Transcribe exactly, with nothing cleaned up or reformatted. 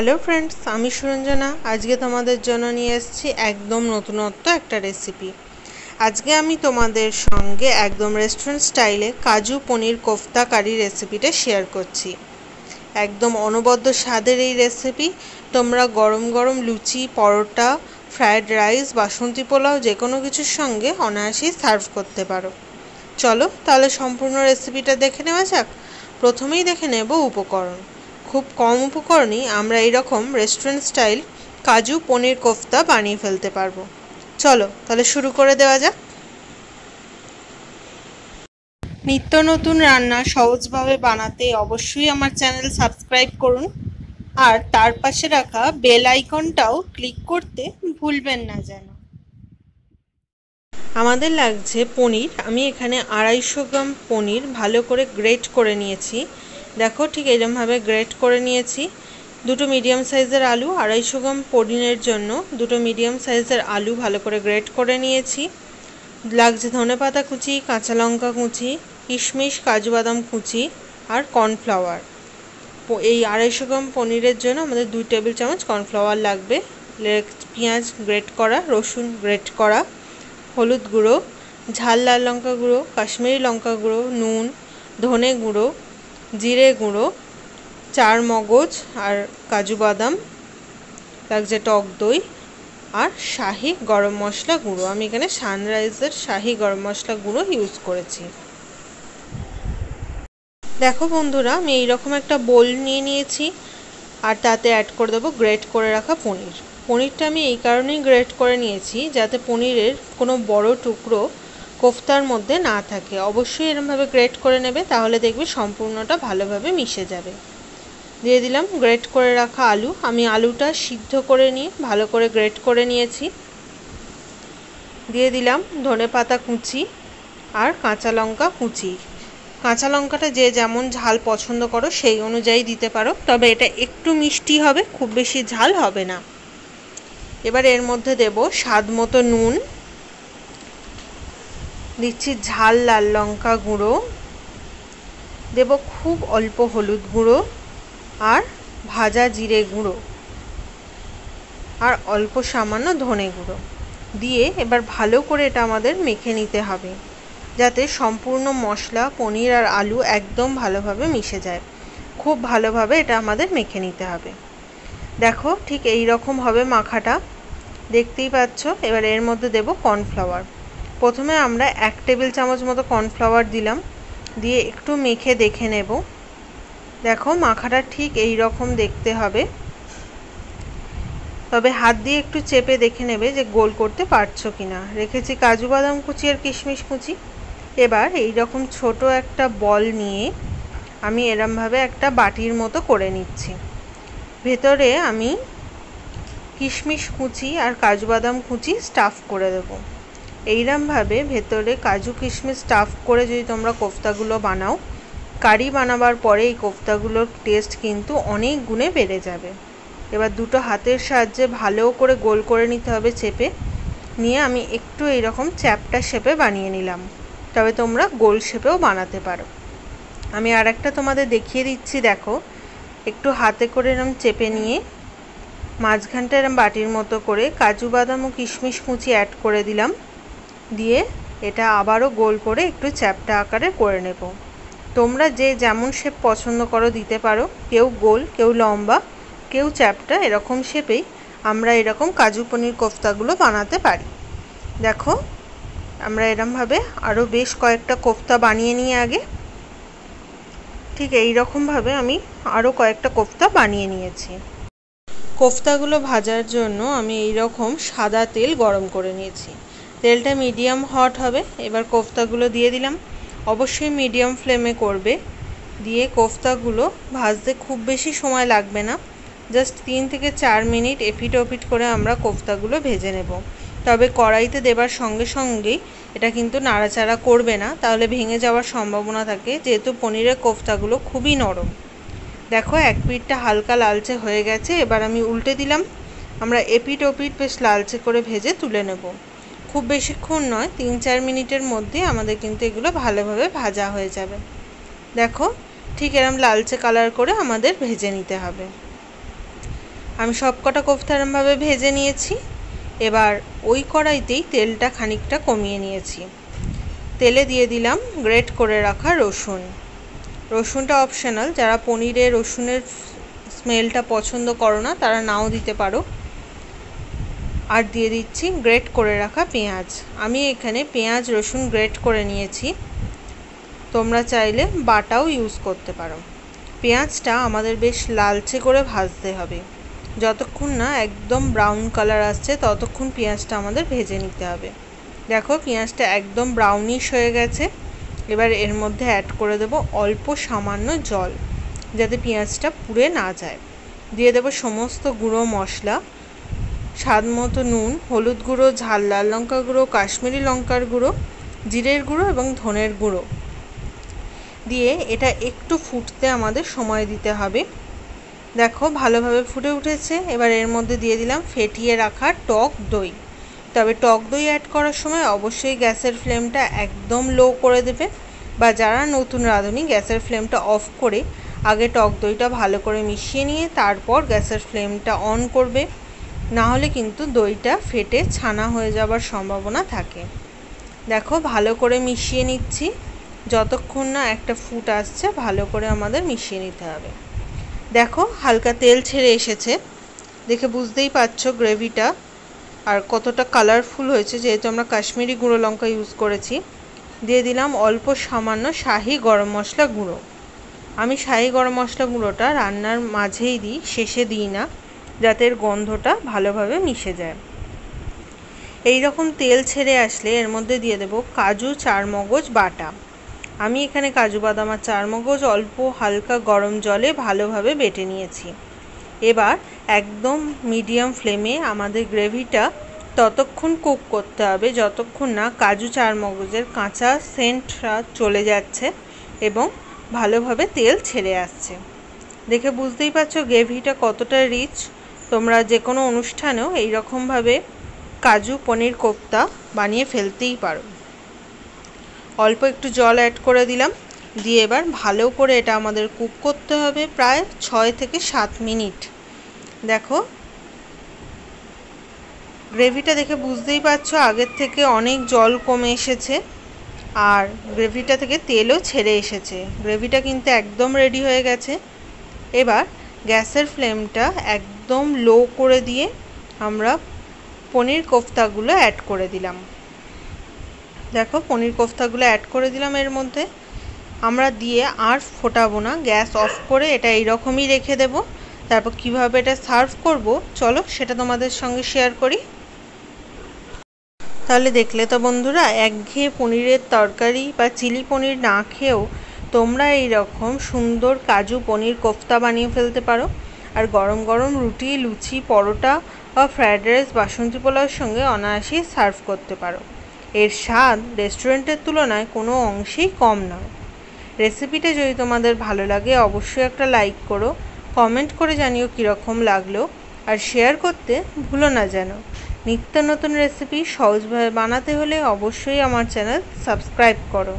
Hello friends आमी सुरंजना आज के तुम्हारे जोनो निये एसेछि एकदम नतुनत्व एक रेसिपी। आज के आमी तुम्हारे संगे एकदम रेस्टुरेंट स्टाइले काजू पनीर कोफ्ता कारी रेसिपिटा शेयर करछि। एकदम अनबद्ध स्वादेर एई रेसिपि तोमरा गरम गरम लुचि परोटा फ्राइड राइस बासंती पोलाओ जेकोनो किछुर संगे अनायासेई सार्व करते पारो। चलो ताहले सम्पूर्ण रेसिपिटा देखे नेওয়া যাক। प्रथमेই देखे नेব उपकरण। खूब कम उपकरणे आमरा एरकम रेस्टुरेंट स्टाइल काजू पनीर कोफ्ता बानिये फेलते पारबो। चलो ताहले शुरू करे देवा जाक। नित्य नतून रान्ना सहजभावे बानाते अवश्यई आमार चैनल सबस्क्राइब करुन आर तार पाशे राखा बेल आइकनटाओ क्लिक करते भुलबेन ना जेन। आमादेर लागछे पनीर। आमी एखाने आढ़ाईशो ग्राम पनीर भालो करे ग्रेट करे नियेछि। देखो ठीक एरकम भावे ग्रेट करे नियेछि। दुटो मीडियम साइजेर आलू आढ़ाईशो ग्राम पनीरेर जोन्नो दुटो मीडियम साइजेर आलू भालो करे ग्रेट करे नियेछि। लागछे धनेपाता कुचि काँचा लंका कुचि किशमिश काजू बादाम कुचि और कर्नफ्लावर। एई आढ़ाईशो ग्राम पनीरेर जोन्नो आमादेर दुई टेबिल चामच कर्नफ्लावर लागबे। पेंयाज ग्रेट करा रसुन ग्रेट करा हलुद गुँड़ो झाल लाल लंका गुँड़ो काश्मीरी लंका गुँड़ो नून धने गुँड़ो जिरे गुँड़ो चार मगज और काजू बादाम लागजे टक दई और शाही गरम मसला गुँड़ो। आमी एखाने सानराइजर शाही गरम मसला गुँड़ो यूज करेछि। देखो बंधुरा आमी एई रकम एक बोल निये नियेछि आर ताते एड करे देब ग्रेट करे रखा पनीर। पनीरटा आमी एई कारणे ग्रेट करे नियेछि जाते पनीरेर कोनो बड़ो टुकरो कोफ्तार मध्य ना थाके। अवश्य एरम भावे ग्रेट करे नेबे ताहले देखबे सम्पूर्णटा भालोभावे मिशे जाबे। दिये दिलाम ग्रेट करे रखा आलू। आमी आलूटा सिद्ध करे निये भालो करे ग्रेट करे नियेछि। दिये दिलाम धने पाता कुचि आर काँचा लंका कुचि। काँचा लंकाटा जे जेमन झाल पछंद करो सेई अनुयायी दिते पारो, तबे एटा एकटु मिष्टि होबे, खूब बेशी झाल होबे ना। एबार एर मध्य देब स्वाद मतो नुन, दिच्छी झाल लाल लंका गुँड़ो, देव खूब अल्प हलुद गुँड़ो और भाजा जिरे गुँड़ो और अल्प सामान्य धने गुँड़ो दिए एबार भालो करे एटा आमादेर मेखे निते हबे जाते सम्पूर्ण मसला पनीर और आलू एकदम भालोभावे मिशे जाए। खूब भालोभावे एटा आमादेर मेखे निते हबे। देखो ठीक एई रकम हबे माखाटा देखतेई पाच्छो। एबार एर मध्य देव कर्नफ्लावर। प्रथमे आमरा एक टेबिल चामच मतो कर्नफ्लावर दिलाम दिए एकटू मेखे देखे नेब। देखो माखाटा ठीक एई रकम देखते हबे, तबे हाथ दिए एकटू चेपे देखे नेबे जे गोल करते पारछो किना। रेखेछि काजू बादाम कुचि और किशमिश कुचि। एबार एई रकम छोटो एकटा बल निये आमी एरम भावे एकटा बाटिर मतो करे निच्छि। भेतरे आमी किशमिश कुचि और काजू बादाम कुचि स्टाफ करे देब। एइरम भावे भेतरे काजू किशमिश स्टाफ करे जोदि तोमरा कोफ्तागुलो बानाओ कारी बानाबार परे एइ कोफ्तागुलोर टेस्ट किन्तु अनेक गुणे बेड़े जाबे। एबार दुटो हातेर साहाज्ये भालो करे गोल करे निते हबे चेपे निये आमी एकटू एइरकम च्यापटा शेपे बानिये निलाम, तबे तोमरा गोल शेपेओ बानाते पारो। आमी आरेकटा तोमादेर देखिये दिच्छि। देखो एकटू हाते करे एरकम चेपे निये माझखानटा एरकम बाटिर मतो करे काजू बादाम ओ किशमिश कुचि एड करे दिलाम दिए एटा आबारो गोल करे एकटू चैप्टा आकारे करे नेब। तोमरा जे जेमन शेप पछंद करो दिते पारो, केउ गोल केउ लम्बा केउ चैप्टा, एरकम शेपेई आमरा एरकम काजू पनीर कोफ्तागुलो बानाते पारी। देखो आमरा एरम भावे आरो बेश कयेकटा कोफ्ता बानिये निये आगे ठीक एई रकम भावे आमी आरो कयेकटा कोफ्ता बानिये नियेछि। कोफ्तागुलो भाजार जोन्नो आमी एई रकम सादा तेल गरम करे नियेछि। तेलटा मीडियम हट हबे। एबार कोफ्तागुलो दिए दिलाम। अवश्य मीडियम फ्लेमे करबे। दिए कोफ्तागुलो भाजते खूब बेशी समय लागबे ना, जस्ट तीन थेके चार मिनट एपिट ओपिट करे आमरा कोफ्तागुलो भेजे नेब। तबे कड़ाइते देवार संगे संगे एटा किन्तु नाड़ाचाड़ा करबे ना, ताहले भेंगे जावार सम्भावना थाके जेहेतु पनीरेर कोफ्तागुलो खूबई नरम। देखो एक पिठटा हालका लालचे हये गेछे। एबार आमी उल्टे दिलाम। आमरा एपिट ओपिट बेश लालचे करे भेजे तुले नेब। खूब बेशिक्षण नय, तीन चार मिनिटेर मध्य आमादेर किन्तु एगुलो भालोभावे भाजा हये जाबे। देखो ठीक एरम लालचे कालार करे आमादेर भेजे निते हबे। আমি সবকটা কোফতা এরমভাবে ভেজে নিয়েছি। এবার ওই কড়াইতেই তেলটা খানিকটা কমিয়ে নিয়েছি। তেলে দিয়ে দিলাম গ্রেট করে রাখা রসুন। রসুনটা অপশনাল, যারা পনিরে রসুনের স্মেলটা পছন্দ করো না তারা নাও দিতে পারো। আর দিয়ে দিচ্ছি গ্রেট করে রাখা পেঁয়াজ। আমি এখানে পেঁয়াজ রসুন গ্রেট করে নিয়েছি, তোমরা চাইলে বাটাও ইউজ করতে পারো। পেঁয়াজটা আমাদের বেশ লালচে করে ভাজতে হবে, যতক্ষণ না একদম ব্রাউন কালার আসছে ততক্ষণ পেঁয়াজটা আমাদের ভেজে নিতে হবে। দেখো পেঁয়াজটা একদম ব্রাউনিশ হয়ে গেছে। এবার এর মধ্যে অ্যাড করে দেব অল্প সামান্য জল, যাতে পেঁয়াজটা পুড়ে না যায়। দিয়ে দেবো সমস্ত গুঁড়ো মশলা, স্বাদ মতো নুন, হলুদ গুঁড়ো, ঝাল লাল লঙ্কা গুঁড়ো, কাশ্মীরি লঙ্কার গুঁড়ো, জিরের গুঁড়ো এবং ধনের গুঁড়ো দিয়ে এটা একটু ফুটতে আমাদের সময় দিতে হবে। দেখো ভালোভাবে ফুটে উঠেছে। এবার এর মধ্যে দিয়ে দিলাম ফেটিয়ে রাখা টক দই। তবে টক দই অ্যাড করার সময় অবশ্যই গ্যাসের ফ্লেমটা একদম লো করে দেবে, বা যারা নতুন রাঁধুনি গ্যাসের ফ্লেমটা অফ করে আগে টক দইটা ভালো করে মিশিয়ে নিয়ে তারপর গ্যাসের ফ্লেমটা অন করবে, না হলে কিন্তু দইটা ফেটে ছানা হয়ে যাবার সম্ভাবনা থাকে। দেখো ভালো করে মিশিয়ে নিচ্ছি, যতক্ষণ না একটা ফুট আসছে ভালো করে আমাদের মিশিয়ে নিতে হবে। দেখো হালকা তেল ছেড়ে এসেছে, দেখে বুঝতেই পারছো গ্রেভিটা আর কতটা কালারফুল হয়েছে, যেহেতু আমরা কাশ্মীরি গুঁড়ো লঙ্কা ইউজ করেছি। দিয়ে দিলাম অল্প সামান্য শাহি গরম মশলা গুঁড়ো। আমি শাহি গরম মশলা গুঁড়োটা রান্নার মাঝেই দিই, শেষে দিই না, যাতে এর গন্ধটা ভালোভাবে মিশে যায়। এই রকম তেল ছেড়ে আসলে এর মধ্যে দিয়ে দেব কাজু চারমগজ বাটা। আমি এখানে কাজু বাদাম আর চারমগজ অল্প হালকা গরম জলে ভালোভাবে বেটে নিয়েছি। এবার একদম মিডিয়াম ফ্লেমে আমাদের গ্রেভিটা ততক্ষণ কুক করতে হবে যতক্ষণ না কাজু চারমগজের কাঁচা সেন্টটা চলে যাচ্ছে এবং ভালোভাবে তেল ছেড়ে আসছে। দেখে বুঝতেই পারছো গ্রেভিটা কতটা রিচ। তোমরা যে কোনো অনুষ্ঠানেও এইরকমভাবে কাজু পনির কোফতা বানিয়ে ফেলতেই পারো। অল্প একটু জল অ্যাড করে দিলাম, দিয়ে এবার ভালো করে এটা আমাদের কুক করতে হবে প্রায় ছয় থেকে সাত মিনিট। দেখো গ্রেভিটা দেখে বুঝতেই পারছো আগের থেকে অনেক জল কমে এসেছে আর গ্রেভিটা থেকে তেলও ছেড়ে এসেছে। গ্রেভিটা কিন্তু একদম রেডি হয়ে গেছে। এবার গ্যাসের ফ্লেমটা একদম লো করে দিয়ে আমরা পনির কোফতাগুলো অ্যাড করে দিলাম। দেখো পনির কোফতাগুলো অ্যাড করে দিলাম এর মধ্যে। আমরা দিয়ে আর ফোটাবো না, গ্যাস অফ করে এটা এইরকমই রেখে দেব। তারপর কিভাবে এটা সার্ভ করব চলো সেটা তোমাদের সঙ্গে শেয়ার করি। তাহলে দেখলে তো বন্ধুরা, একঘেয়ে পনিরের তরকারি বা চিলি পনির না খেয়েও তোমরা এই রকম সুন্দর কাজু পনির কোফতা বানিয়ে ফেলতে পারো। আর গরম গরম রুটি, লুচি, পরোটা বা ফ্রায়েড রাইস, বাসন্তী পোলাওর সঙ্গে অনায়াসেই সার্ভ করতে পারো। এর স্বাদ রেস্টুরেন্টের তুলনায় কোনো অংশেই কম নয়। রেসিপিটা যদি তোমাদের ভালো লাগে অবশ্যই একটা লাইক করো, কমেন্ট করে জানিও কীরকম লাগলো, আর শেয়ার করতে ভুলো না যেন। নিত্য নতুন রেসিপি সহজভাবে বানাতে হলে অবশ্যই আমার চ্যানেল সাবস্ক্রাইব করো।